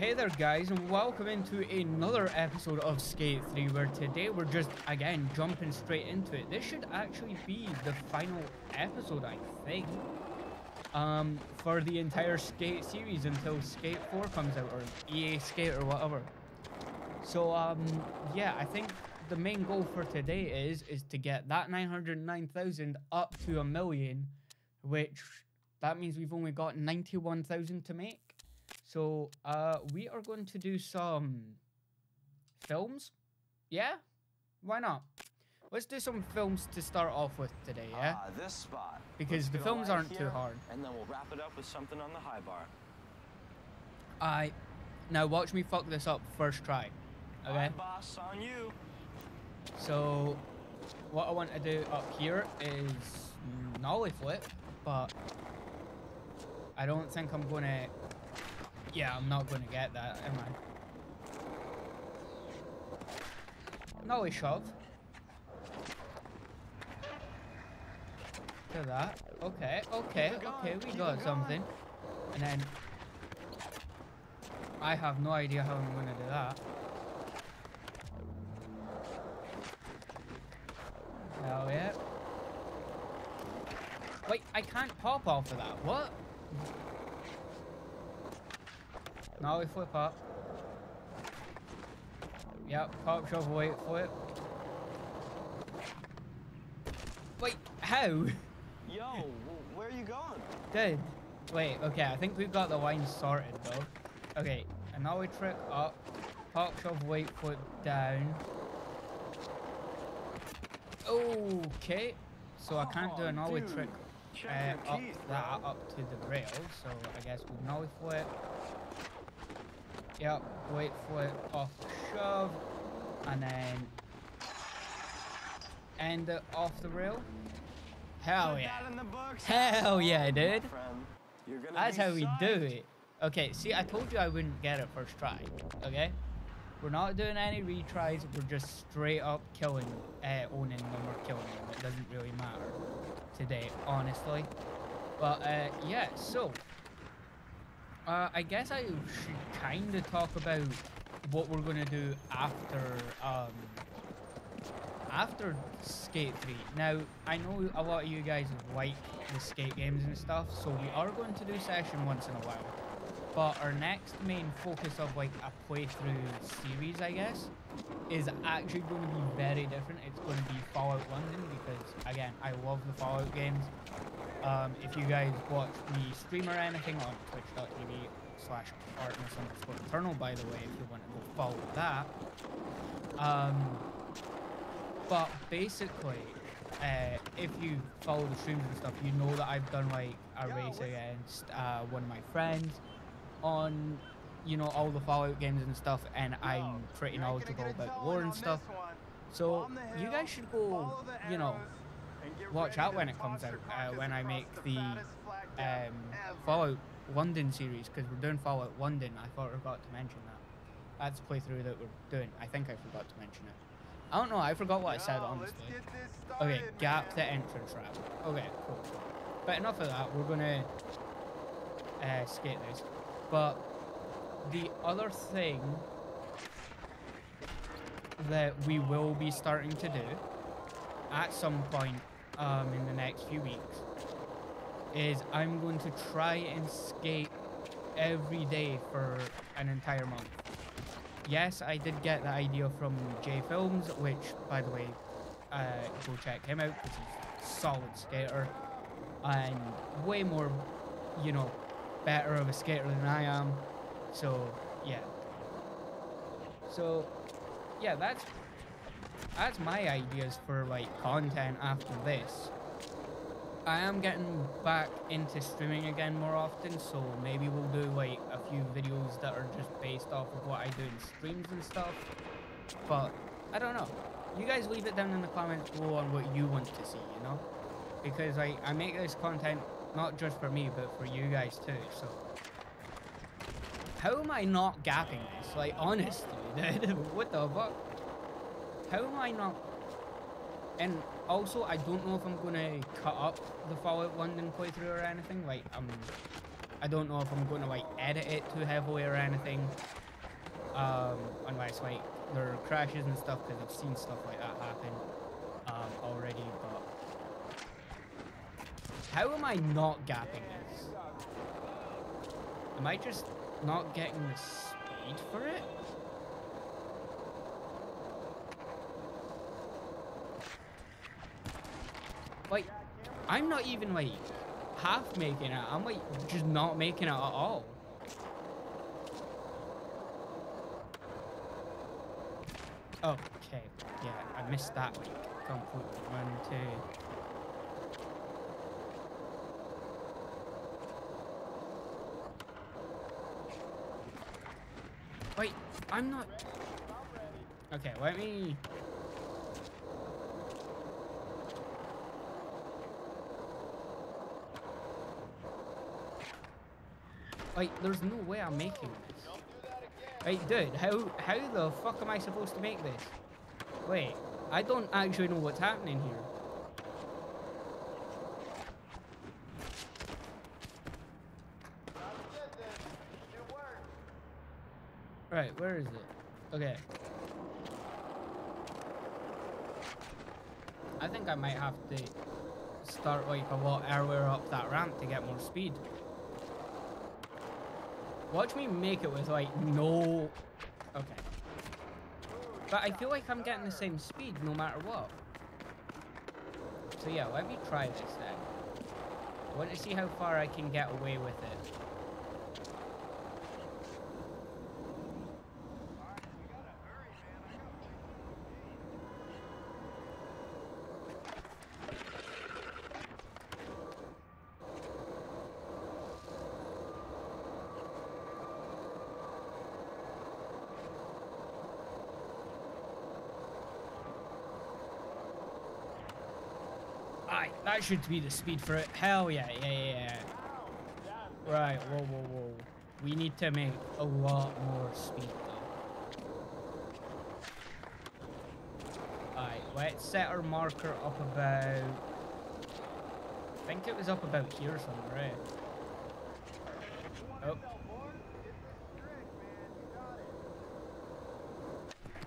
Hey there guys, and welcome into another episode of Skate 3, where today we're just, again, jumping straight into it. This should actually be the final episode, I think, for the entire Skate series until Skate 4 comes out, or EA Skate or whatever. So, yeah, I think the main goal for today is to get that 909,000 up to 1,000,000, which, that means we've only got 91,000 to make. So, we are going to do some films, yeah? Why not? Let's do some films to start off with today, yeah? This spot. Because the films aren't too hard. And then we'll wrap it up with something on the high bar. Now watch me fuck this up first try, okay? Boss, on you. So, what I want to do up here is nollie flip, but I don't think I'm going to... Yeah, I'm not going to get that, am I? Nollie shove. Look at that. Okay, okay, okay, we got something. And then... I have no idea how I'm going to do that. Hell yeah. Wait, I can't pop off of that. What? Now we flip up. Yep, pop, shove, wait, flip. Wait, how? Yo, where are you going? Dude. Wait, okay, I think we've got the line sorted though. Okay, and now we trick up. Pop, shove, wait, flip, down. Okay. So I can't do a nollie trick up to the rail, so I guess we'll nollie flip. Yep, wait for it, off the shove, and then end it off the rail. Hell yeah. Hell yeah, dude. That's how we do it. Okay, see, I told you I wouldn't get it first try, okay? We're not doing any retries, we're just straight up killing, owning them or killing them. It doesn't really matter today, honestly. But, yeah, so... I guess I should kind of talk about what we're going to do after Skate 3. Now, I know a lot of you guys like the skate games and stuff, so we are going to do Session once in a while. But our next main focus of like a playthrough series, I guess, is actually going to be very different. It's going to be Fallout London because, again, I love the Fallout games. If you guys watch me stream or anything on twitch.tv/Artemis_Eternal, by the way, if you want to go follow that. But basically, if you follow the streams and stuff, you know that I've done like a race against one of my friends on, you know, all the Fallout games and stuff, and I'm pretty knowledgeable about lore and stuff. So you guys should go, you know, watch out when it comes out, when I make the Fallout London series, because we're doing Fallout London. I thought I forgot to mention that. That's the playthrough that we're doing. I think I forgot to mention it. I don't know, I forgot what I said, honestly. Okay, gap the entrance ramp. Okay, cool. But enough of that, we're going to skate this. But the other thing that we will be starting to do at some point in the next few weeks is I'm going to try and skate every day for an entire month. Yes, I did get the idea from JFilms, which, by the way, go check him out because he's a solid skater and way more, you know, better of a skater than I am. So yeah, that's my ideas for like content after this. I am getting back into streaming again more often, so maybe we'll do like a few videos that are just based off of what I do in streams and stuff. But I don't know, you guys leave it down in the comments below on what you want to see, you know, because I make this content not just for me but for you guys too. So how am I not gapping this, like, honestly, dude? What the fuck? How am I not? And also, I don't know if I'm going to cut up the Fallout London playthrough or anything. Like, I don't know if I'm going to like edit it too heavily or anything, unless like there are crashes and stuff, because I've seen stuff like that happen already. But how am I not gapping this? Am I just not getting the speed for it? Like, I'm not even like half making it, I'm like just not making it at all. Okay, yeah, I missed that like completely. 1, 2. Wait, I'm not. Okay, let me. Like, there's no way I'm making this. Like, dude, how the fuck am I supposed to make this? Wait, I don't actually know what's happening here. Right, where is it? Okay. I think I might have to start, like, a lot earlier up that ramp to get more speed. Watch me make it with, like, no... Okay. But I feel like I'm getting the same speed no matter what. So, yeah, let me try this then. I want to see how far I can get away with it. That should be the speed for it. Hell yeah, yeah. Right, whoa. We need to make a lot more speed though. Alright, let's set our marker up about... I think it was up about here somewhere, right? Oh.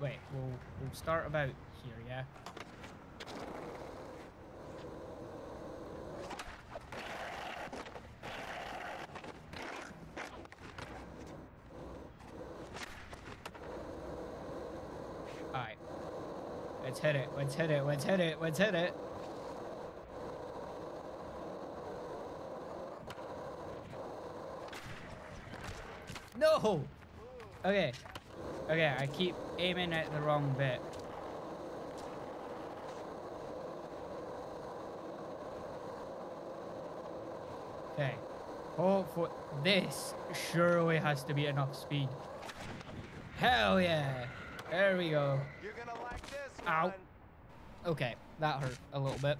Wait, we'll start about here, yeah? Let's hit it. No! Okay, I keep aiming at the wrong bit. Okay. Hopefully, this surely has to be enough speed. Hell yeah! There we go. You're gonna like this. Ow. Okay, that hurt a little bit.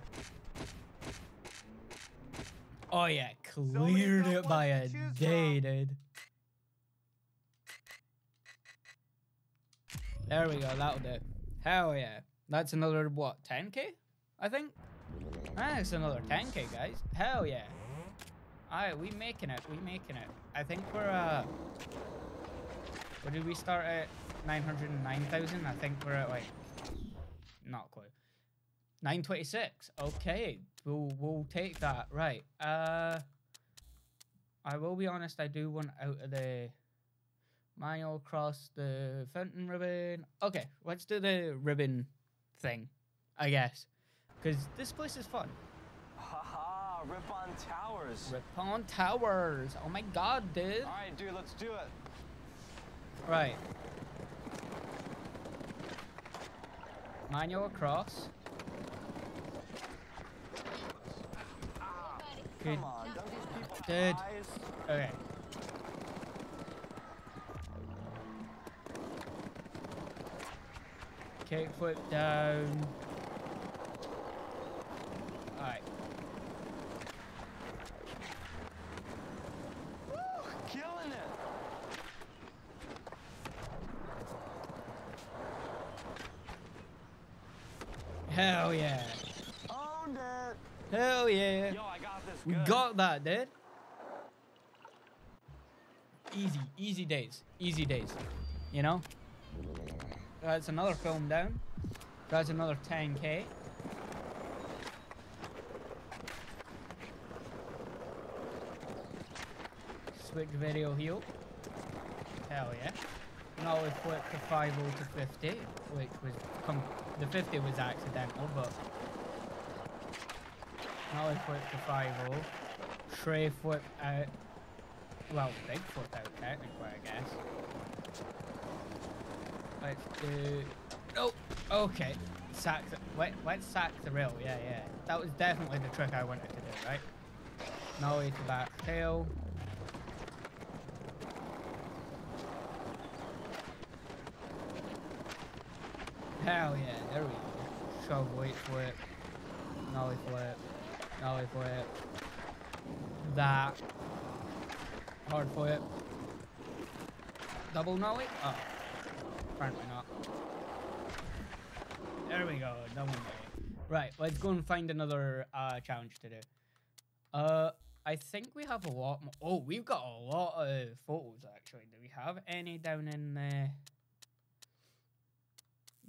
Oh yeah, cleared it by a day, dude. There we go, that'll do it. Hell yeah. That's another, what, 10k? I think? That's another 10k, guys. Hell yeah. Alright, we making it. I think we're, what did we start at? 909,000? I think we're at, like, not quite. 926. Okay, we'll take that. Right. I will be honest. I do want out of the mile across the fountain ribbon. Okay, let's do the ribbon thing, I guess, because this place is fun. Haha! Rip on towers. Rip on towers. Oh my god, dude. All right, dude. Let's do it. Right. Manual across. Good. Dude. Okay. Kickflip down. Alright. Woo! Killing it! Hell yeah. Owned it. Hell yeah. Yo, we got that, dude. Easy days, you know? That's another film down. That's another 10K. Switch video heel. Hell yeah. Now we flipped the 5-0 to 50, which was... the 50 was accidental, but... Now we flipped the 5-0. Trey flipped out. Well, big flipped out technically, I guess. Let's do... Oh! Okay. Sack the... Wait, let's sack the rail. Yeah, yeah. That was definitely the trick I wanted to do, right? Now we to back tail. Hell yeah, there we go. Shove, weight flip, nollie flip, nollie flip, that, hard flip, double nollie? Oh, apparently not. There we go, double nollie. Right, let's go and find another challenge to do. I think we have a lot more. Oh, we've got a lot of photos actually. Do we have any down in there?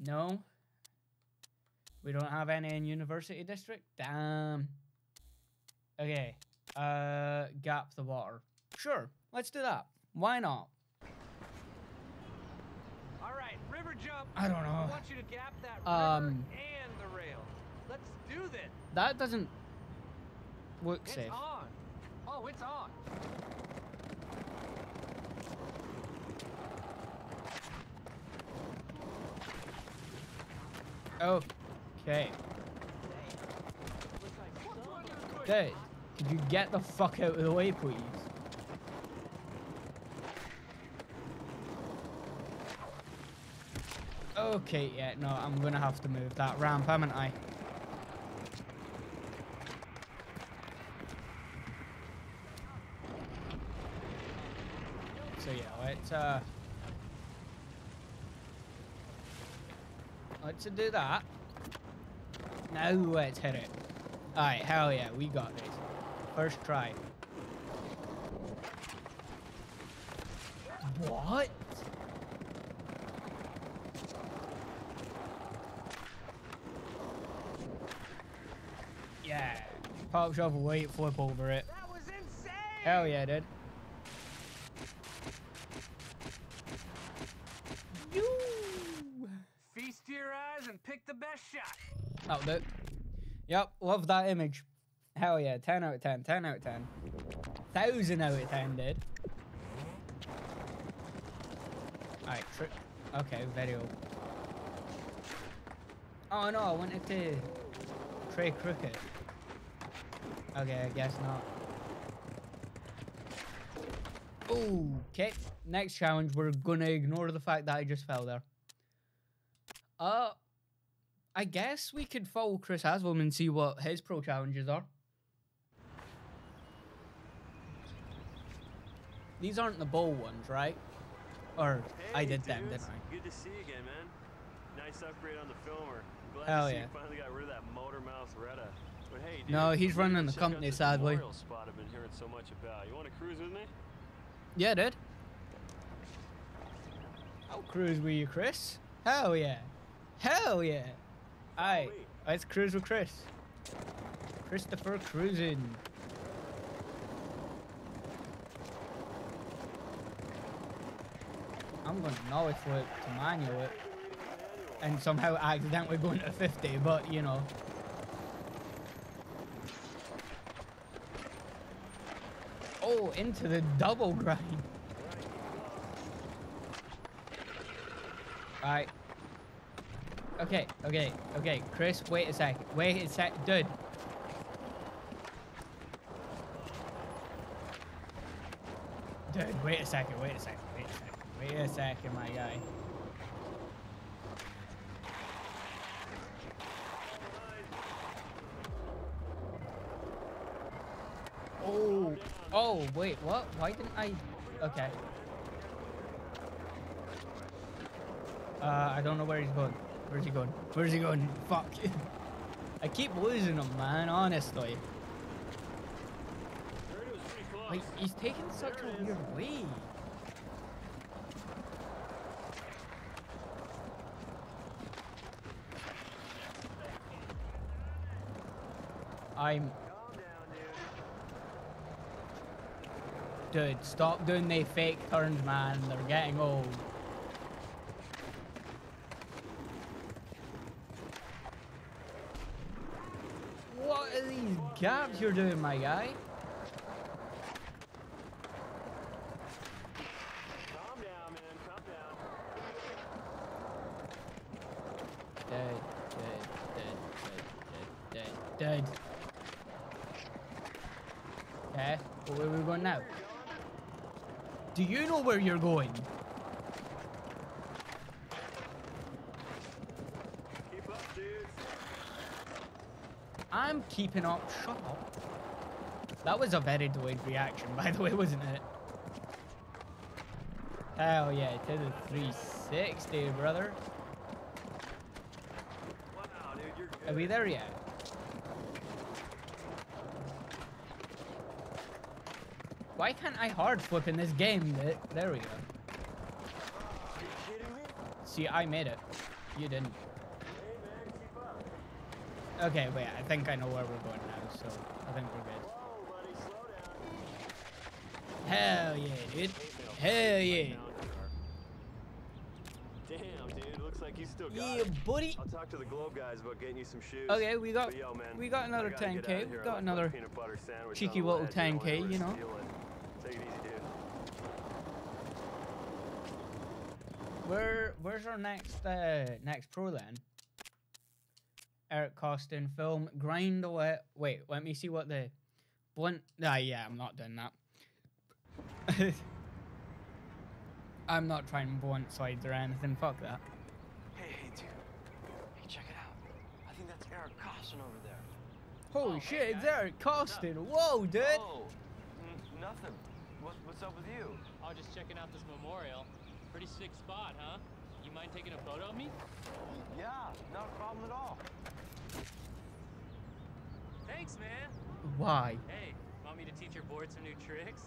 No, we don't have any in University District. Damn. Okay, gap the water. Sure, let's do that. Why not? All right, river jump. I don't know. I want you to gap that river and the rail. Let's do this. That doesn't look safe. It's on. Oh, it's on. Okay. Dude, could you get the fuck out of the way, please? Okay, yeah, no, I'm gonna have to move that ramp, haven't I? So yeah, let's do that. Now let's hit it. Alright, hell yeah, we got this. First try. What? Yeah. Pop shove, weight flip over it. That was insane! Hell yeah, dude. That'll do it. Yep, love that image. Hell yeah, 10 out of 10, 10 out of 10. 1000 out of 10, dude. Alright, trip. Okay, video. Oh no, I wanted to tray crooked. Okay, I guess not. Okay, next challenge, we're gonna ignore the fact that I just fell there. I guess we could follow Chris Haslam and see what his pro challenges are. These aren't the bowl ones, right? Or hey, I did dudes. Them, didn't I? Good to see you again, man. Nice upgrade on the filmer. I'm glad to see you finally got rid of that motor mouth Retta. But hey, dude, no, he's running the company sadly. Spot I've been hearing so much about. You want to cruise with me? Yeah, dude. I'll cruise with you, Chris. Hell yeah. Hell yeah. Alright, let's cruise with Chris. Christopher cruising. I'm going to nollie flip to manual it. And somehow accidentally going to 50, but you know. Oh, into the double grind. Alright. Okay, okay, okay, Chris, wait a sec, dude. Dude, wait a second, my guy. Oh, wait, what? Why didn't I? Okay. I don't know where he's going. Where's he going? Where's he going? Fuck. I keep losing him, man, honestly. Like, he's taking such a weird way. Dude, stop doing the fake turns, man. They're getting old. What are these gaps you're doing, my guy? Do you know where you're going? Keep up, dude. I'm keeping up. Shut up. That was a very delayed reaction, by the way, wasn't it? Hell yeah, to the 360, brother. Wow, dude, you're good. Are we there yet? Why can't I hard flip in this game? There we go. See, I made it. You didn't. Okay, wait, I think I know where we're going now, so I think we're good. Hell yeah, dude. Hell yeah. Damn, dude, looks like you still got it. Yeah, buddy. I'll talk to the Globe guys about getting you some shoes. Okay, we got another 10K. We got another cheeky little 10K, you know. Take it easy, dude. Where's our next pro then? Eric Koston film grind away. Wait, let me see what the blunt. Ah, yeah, I'm not doing that. I'm not trying blunt slides or anything. Fuck that. Hey, dude. Hey, check it out. I think that's Eric Koston over there. Holy shit! Hey, it's Eric Koston. Whoa, dude. Oh, nothing. What's up with you? Oh, just checking out this memorial. Pretty sick spot, huh? You mind taking a photo of me? Yeah, not a problem at all. Thanks, man. Why? Hey, want me to teach your board some new tricks?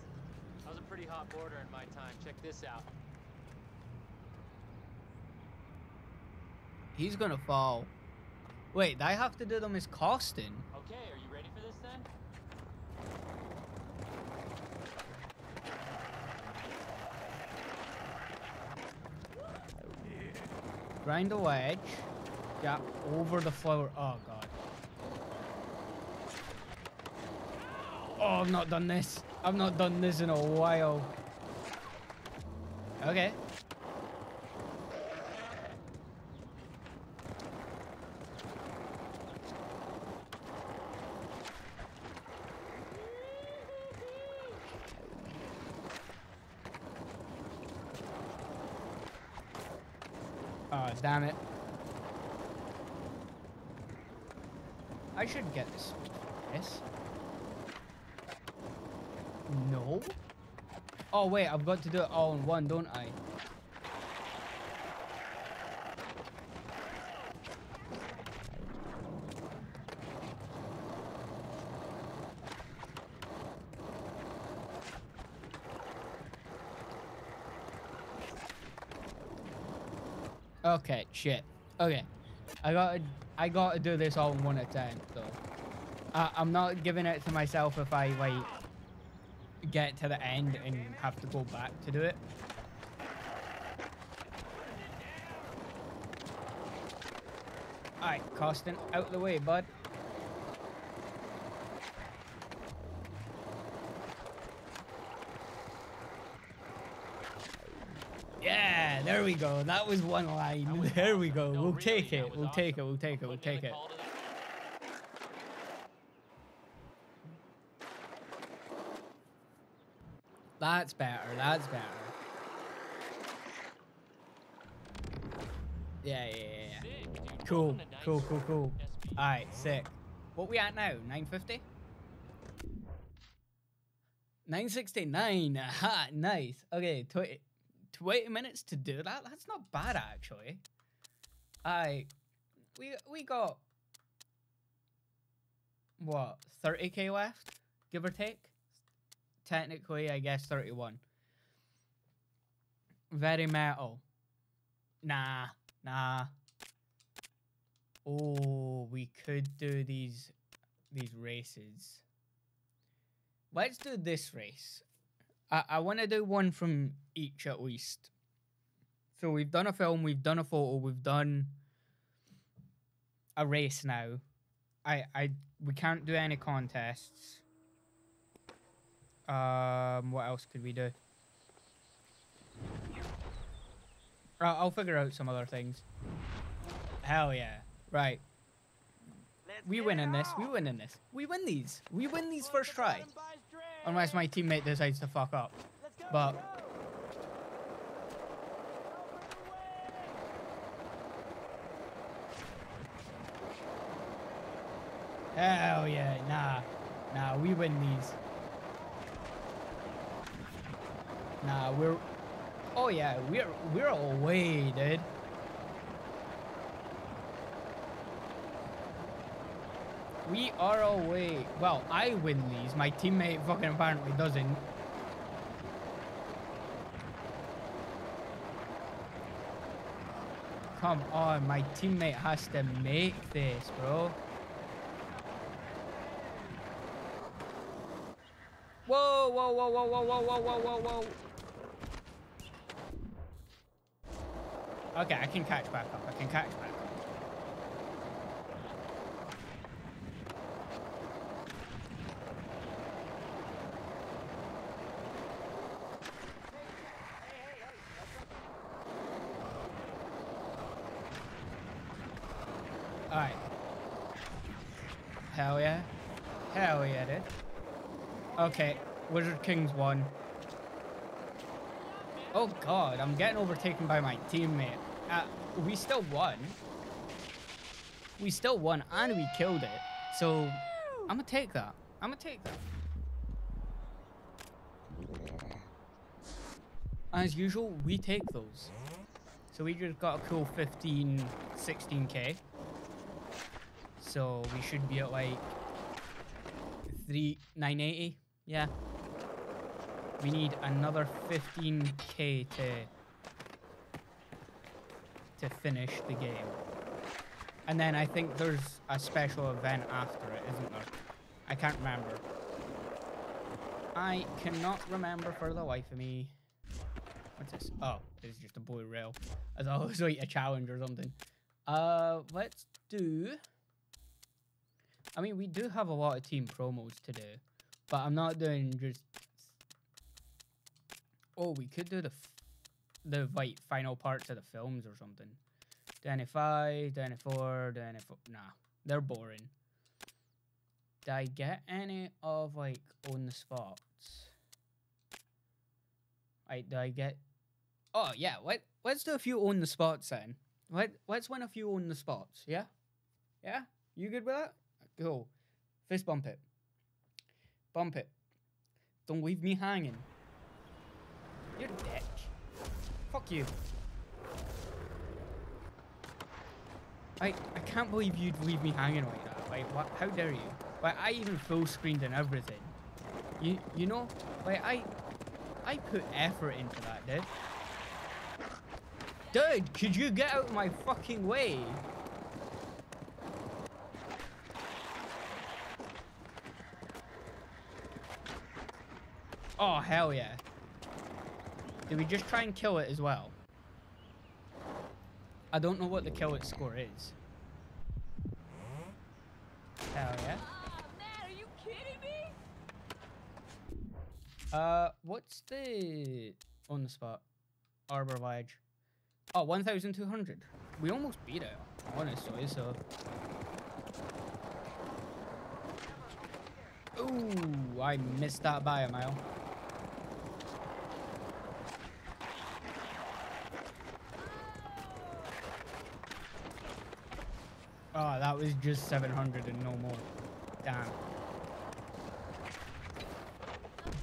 I was a pretty hot boarder in my time. Check this out. He's gonna fall. Wait, I have to do them as Koston. Okay, are you ready for this then? Grind a wedge, got over the flower. Oh god. Oh, I've not done this. I've not done this in a while. Okay. Damn it. I should get this. Yes. No. Oh, wait. I've got to do it all in one, don't I? Okay, shit. Okay, I gotta do this all in one attempt though. I'm not giving it to myself if I like get to the end and have to go back to do it. Alright, Koston, out the way, bud. There we go. That was one line. There we go. We'll take it. We'll take it. We'll take it. We'll take it. That's better. That's better. Yeah. Cool. Alright, sick. What we at now? 950? 969. Aha, nice. Okay, 20 minutes to do that? That's not bad, actually. We got... what? 30k left? Give or take? Technically, I guess 31. Very metal. Nah. Oh, we could do these these races. Let's do this race. I want to do one from each at least. So we've done a film, we've done a photo, we've done a race now. We can't do any contests. What else could we do? I'll figure out some other things. Hell yeah. Right. We win in this. We win in this. We win these. We win these first try. Unless my teammate decides to fuck up. But... hell yeah. Nah, we win these. Nah, we're... oh yeah, we're away, dude. We are away. Well, I win these. My teammate fucking apparently doesn't. Come on, my teammate has to make this, bro. Whoa, whoa, whoa, whoa, whoa, whoa, whoa, whoa, whoa, whoa. Okay, I can catch back up. I can catch back up. Alright. Hell yeah. Hell yeah, dude. Okay, Wizard King's won. Oh god, I'm getting overtaken by my teammate. We still won. We still won and we killed it. So, I'm gonna take that. I'm gonna take that. As usual, we take those. So we just got a cool 15, 16k. So we should be at like 980. Yeah. We need another 15k to finish the game. And then I think there's a special event after it, isn't there? I can't remember. I cannot remember for the life of me. What's this? Oh, it's just a blue rail. I thought it was like a challenge or something. Let's do... I mean, we do have a lot of team promos to do, but I'm not doing just... oh, we could do the like, final parts of the films or something. Danny 5, Danny 4, Danny 4... nah, they're boring. Did I get any of, like, on the spots? Did I get... oh, yeah, let's do a few on the spots then. Let's win a few on the spots, yeah? Yeah? You good with that? Cool. Fist bump it. Bump it. Don't leave me hanging. You're a dick. Fuck you. I can't believe you'd leave me hanging like that. Like, what? How dare you? Like, I even full screened and everything. You know? Like, I put effort into that, dude. Dude, could you get out of my fucking way? Oh, hell yeah. Did we just try and kill it as well? I don't know what the kill it score is. Hell yeah. Oh, man, are you kidding me? What's the... on the spot? Arbor Village. Oh, 1,200. We almost beat it, honestly, so... ooh, I missed that by a mile. Oh, that was just 700 and no more. Damn.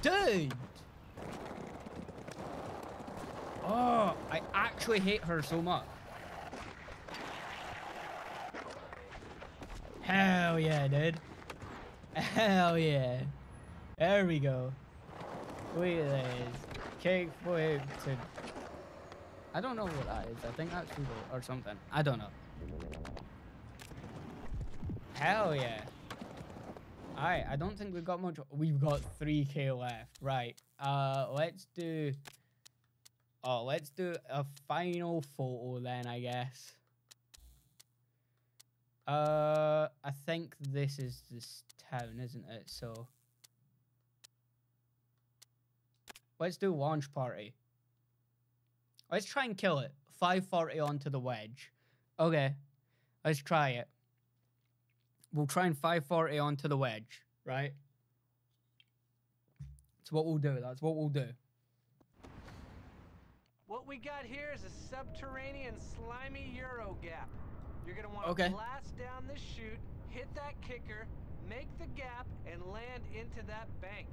Dude! Oh, I actually hate her so much. Hell yeah, dude. Hell yeah. There we go. Look at this. Cake flip to... I don't know what that is. I think that's people or something. I don't know. Hell yeah. Alright, I don't think we've got much. We've got 3K left. Right. Let's do a final photo then, I guess. I think this is this town, isn't it? So let's do launch party. Let's try and kill it. 540 onto the wedge. Okay. Let's try it. We'll try and 540 onto the wedge, right? That's what we'll do. That's what we'll do. What we got here is a subterranean slimy Euro gap. You're going to want to blast down this chute, hit that kicker, make the gap, and land into that bank.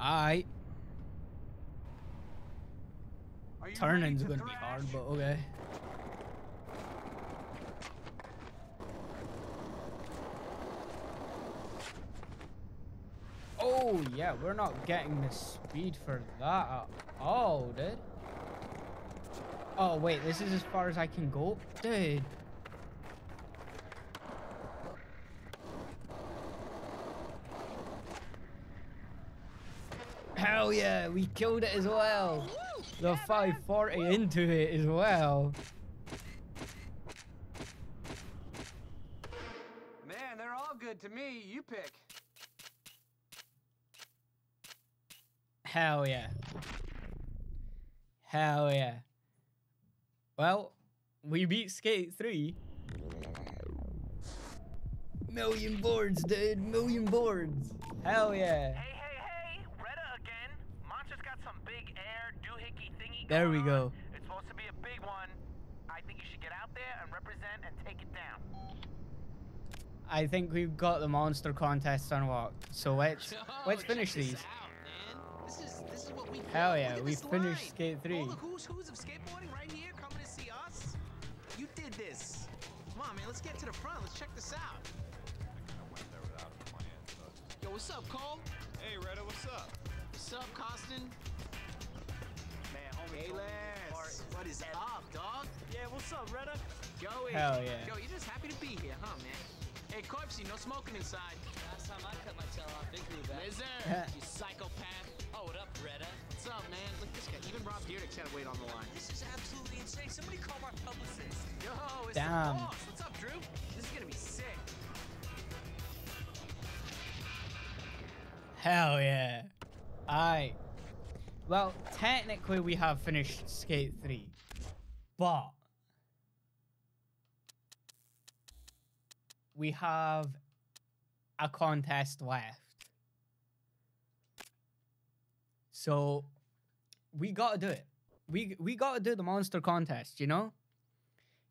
Alright. Turning's going to be hard, but okay. Oh, yeah, we're not getting the speed for that at all, dude. Oh, wait, this is as far as I can go? Dude. Hell yeah, we killed it as well. The 540 into it as well. Man, they're all good to me. You pick. Hell yeah. Hell yeah. Well, we beat Skate 3. Million boards, dude. Million boards. Hell yeah. Hey, hey, hey. Retta again. Monster's got some big air doohickey thingy. There we go. It's supposed to be a big one. I think you should get out there and represent and take it down. I think we've got the monster contest unlocked. So let's finish these. This is what we hell yeah, we finished Skate 3. All the who's of skateboarding right here coming to see us. You did this. Come on, man, let's get to the front. Let's check this out. I kind of went there without a plan. Yo, what's up, Cole? Hey, Retta, what's up? What's up, Koston? Man, homie, hey, Les. What is up, dog? Yeah, what's up, Retta? Yo, hell yeah. Yo, you're just happy to be here, huh, man? Hey, Corpsey, no smoking inside. Last time I cut my tail off, they grew back. Lizard, you psychopath. Oh, what up, Retta? What's up, man? Look at this guy. Even Rob Dyrdek can't wait on the line. This is absolutely insane. Somebody call our publicist. Yo, it's damn. The boss. What's up, Drew? This is going to be sick. Hell yeah. All right. Well, technically, we have finished Skate 3. But we have a contest left. So we gotta do it. We gotta do the monster contest, you know?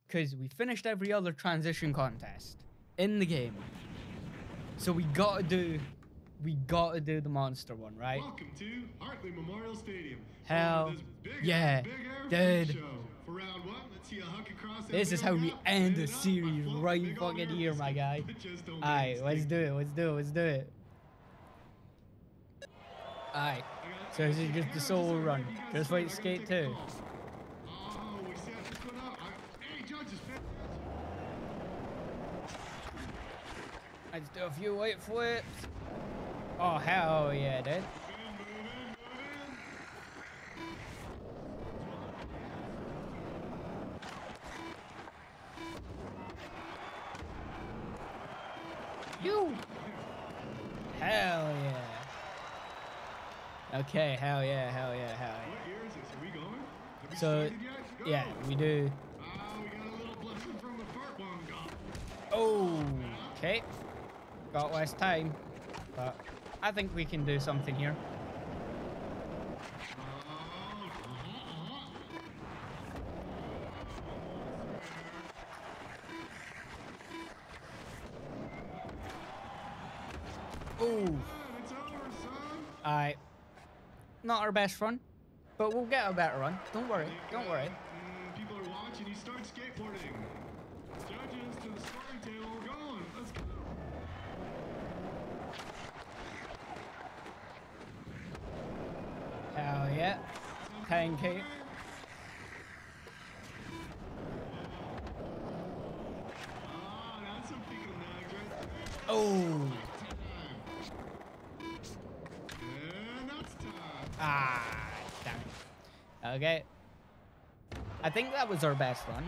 Because we finished every other transition contest in the game. So we gotta do the monster one, right? Welcome to Hartley Memorial Stadium. Hell yeah, dude. For round one, let's see a huck across. This is how we end the series right fucking here, my guy. Alright, let's do it, let's do it, let's do it. Alright, so this is just the solo run, just like Skate 2. Oh, we set this one up. Hey, judges, let's do a few white flips. Oh, hell yeah, dude. You! Hell yeah. Okay, hell yeah, hell yeah, hell yeah. What year is this? Are we going? So, yeah, we do. We got a little blessing from the fart bomb gun. Oh, okay. Got less time, but I think we can do something here. Ooh. Alright. Not our best run, but we'll get a better run. Don't worry. Don't worry. People are watching. You start skateboarding. Judges to the scoring table. We're going. Let's go. Hell yeah. 10K. Oh, Ah, damn it. Okay. I think that was our best run.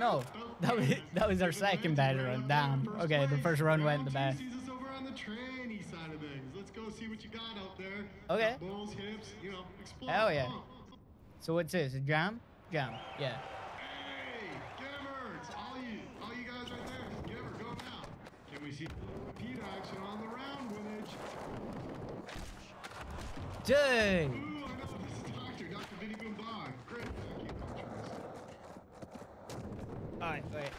No, that was our second best run. Damn. Okay, the first run went the best. Let's go see what you got out there. Okay. Hell yeah. So what's this? A jam? Jam. Yeah. We see repeat action on the round winnage. Dang! Ooh, I know this is Dr. Vinny Boombar. Great. Alright, wait.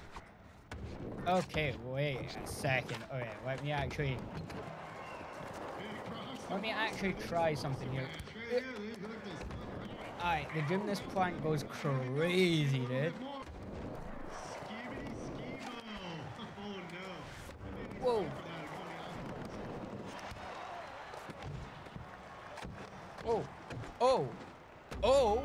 Okay, wait a second. Okay, let me actually try something here. Alright, the gymnast plank goes crazy, dude. Whoa. Oh. Oh. Oh.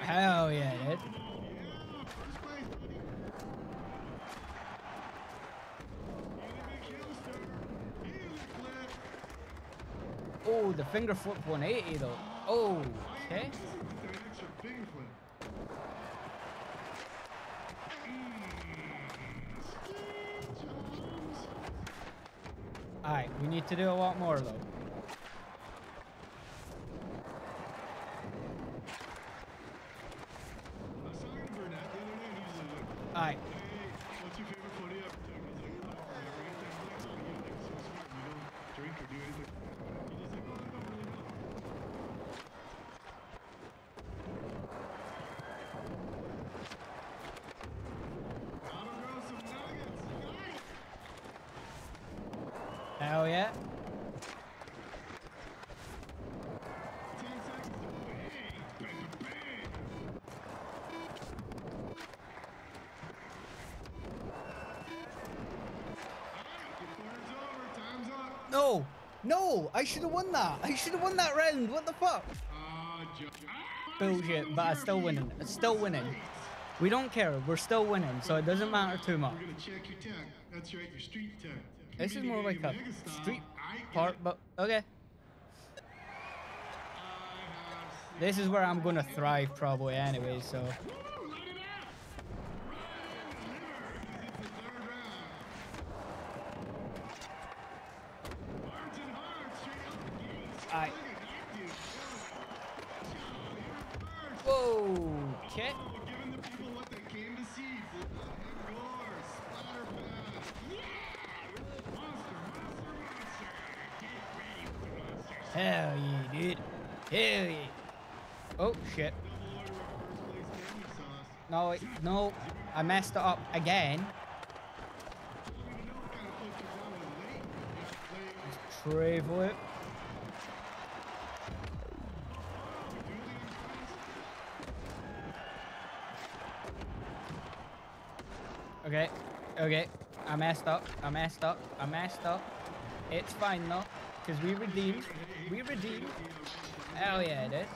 Hell yeah, dude. Oh, the finger flip 180 though. Oh, okay. Alright, we need to do a lot more though. Alright. Hell yeah. No, no, I should have won that. I should have won that round. What the fuck? Bullshit, but I'm still winning. I'm still winning. We don't care. We're still winning, so it doesn't matter too much. We're gonna check your tech. That's right, your street tech. This is more like a street part, but okay. This is where I'm gonna thrive probably anyway, so. Alright. Whoa, okay. Hell yeah, dude. Hell yeah. Oh, shit. No, no. I messed it up again. Tray flip. Okay. Okay. I messed up. I messed up. I messed up. It's fine, though. Because we redeemed. We redeemed. Oh yeah, it is.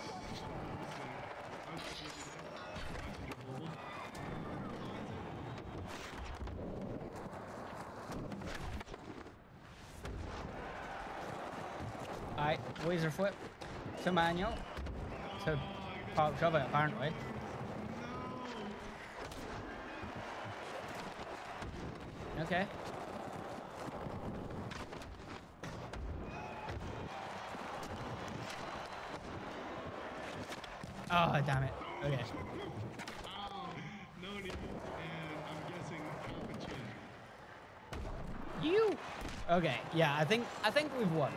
Alright, laser flip. To manual. To pop shove it, apparently. Okay. Oh, damn it. Okay. You. Okay. Yeah, I think we've won.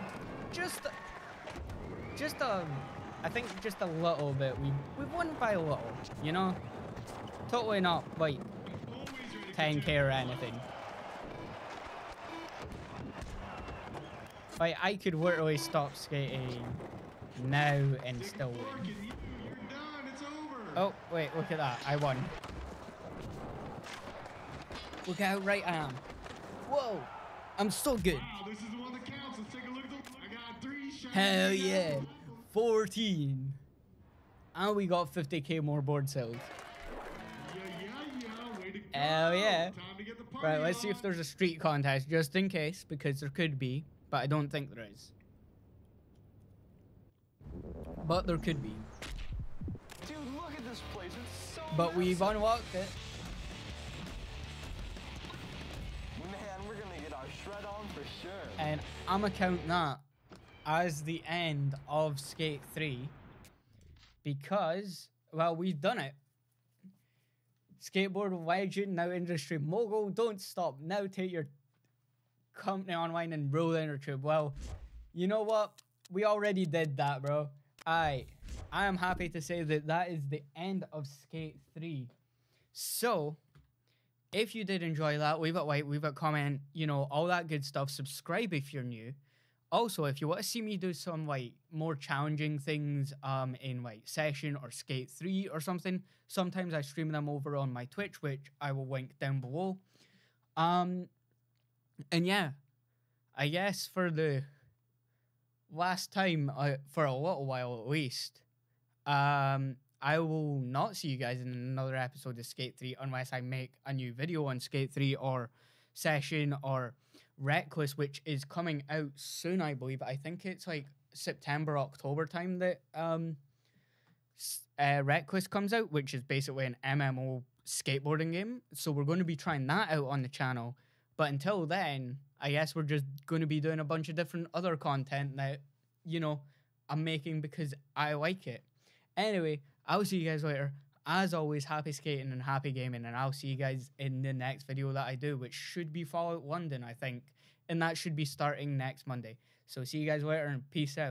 I think just a little bit. We've won by a little, you know? Totally not like 10K or anything. Like, I could literally stop skating now and still win. Oh, wait, look at that. I won. Look how right I am. Whoa. I'm so good. Wow, this is the one that counts. Let's take a look at the... I got 3 shots. Hell yeah. 14. And we got 50K more board sales. Oh, yeah. Right, let's see if there's a street contest, just in case, because there could be, but I don't think there is. But there could be. Dude, look at this place. It's so but massive. We've unlocked it. Man, we're gonna get our shred on for sure. And I'ma count that as the end of Skate 3. Because, well, we've done it. Skateboard legend, now industry mogul, don't stop. Now take your company online and roll in your tube. Well, you know what? We already did that, bro. I am happy to say that that is the end of Skate 3. So, if you did enjoy that, leave a like, leave a comment, you know, all that good stuff. Subscribe if you're new. Also, if you want to see me do some, like, more challenging things in, like, Session or Skate 3 or something, sometimes I stream them over on my Twitch, which I will link down below. And, yeah, I guess for the last time, for a little while at least, I will not see you guys in another episode of Skate 3 unless I make a new video on Skate 3 or Session or Reckless, which is coming out soon, I believe. I think it's like September, October time that Reckless comes out, which is basically an MMO skateboarding game. So we're going to be trying that out on the channel. But until then, I guess we're just going to be doing a bunch of different other content that, you know, I'm making because I like it. Anyway, I'll see you guys later. As always, happy skating and happy gaming, and I'll see you guys in the next video that I do, which should be Fallout London, I think, and that should be starting next Monday. So see you guys later, and peace out.